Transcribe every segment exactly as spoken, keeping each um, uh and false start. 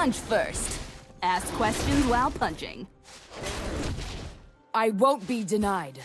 Punch first. Ask questions while punching. I won't be denied.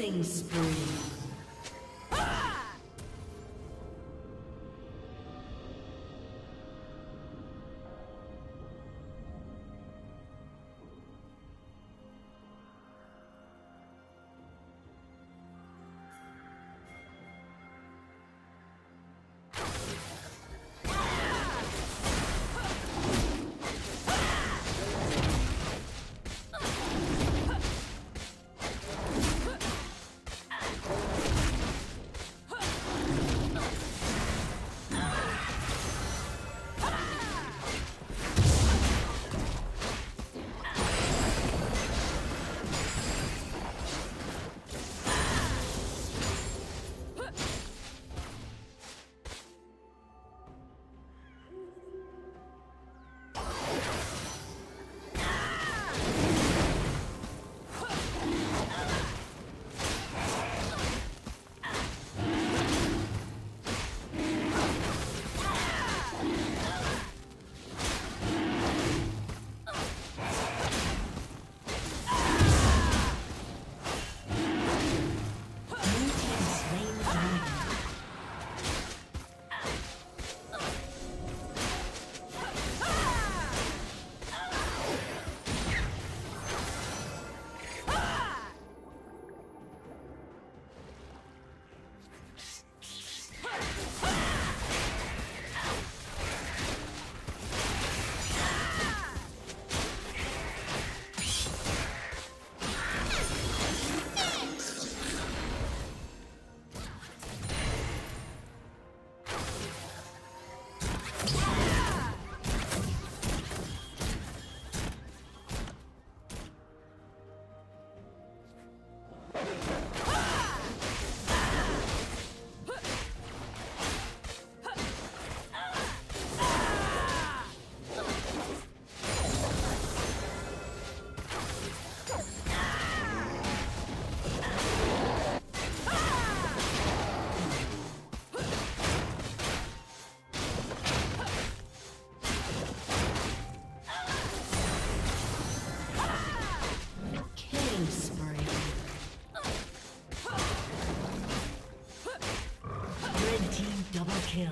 Killing spree. Kill.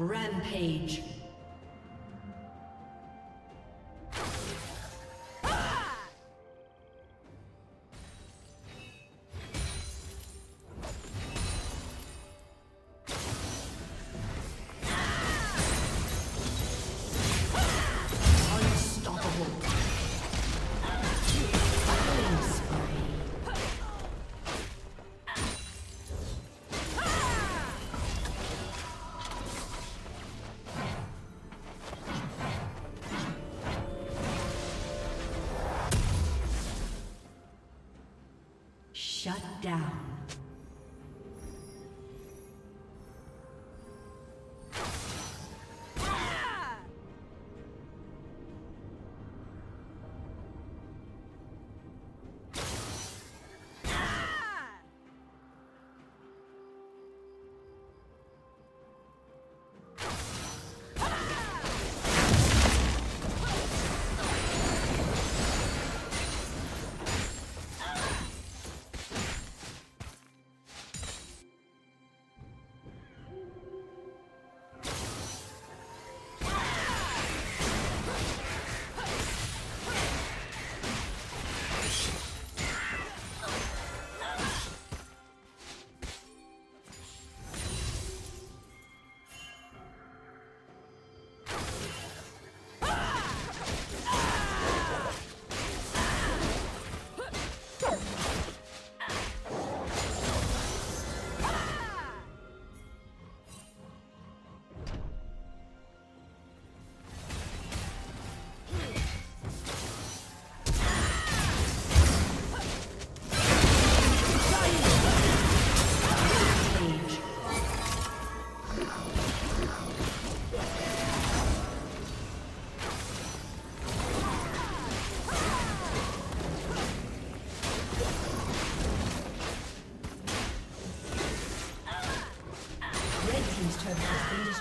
Rampage. Shut down.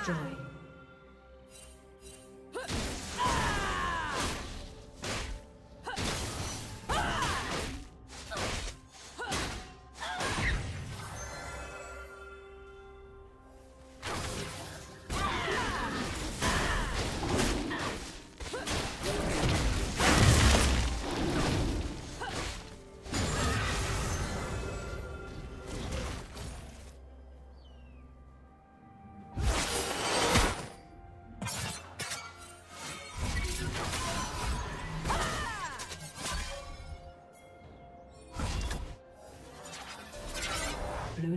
destroyed. Blue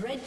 Red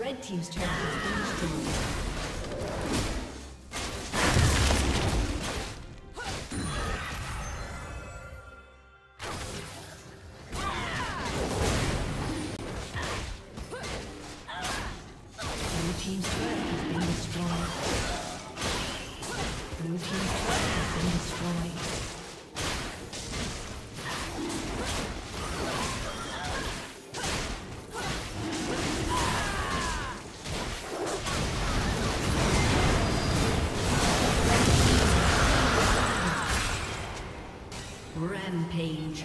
Red team's turret has been destroyed. Rampage.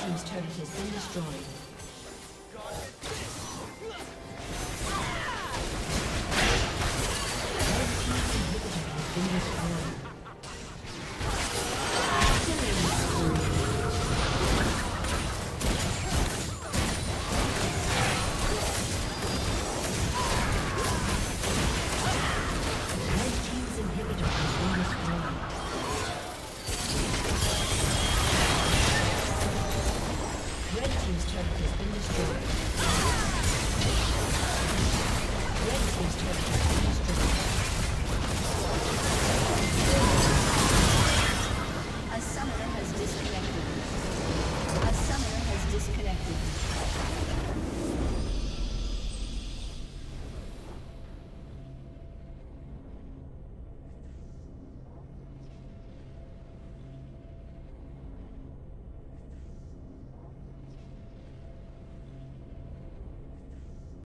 Team's turret has been destroyed. Red team's turret has been destroyed.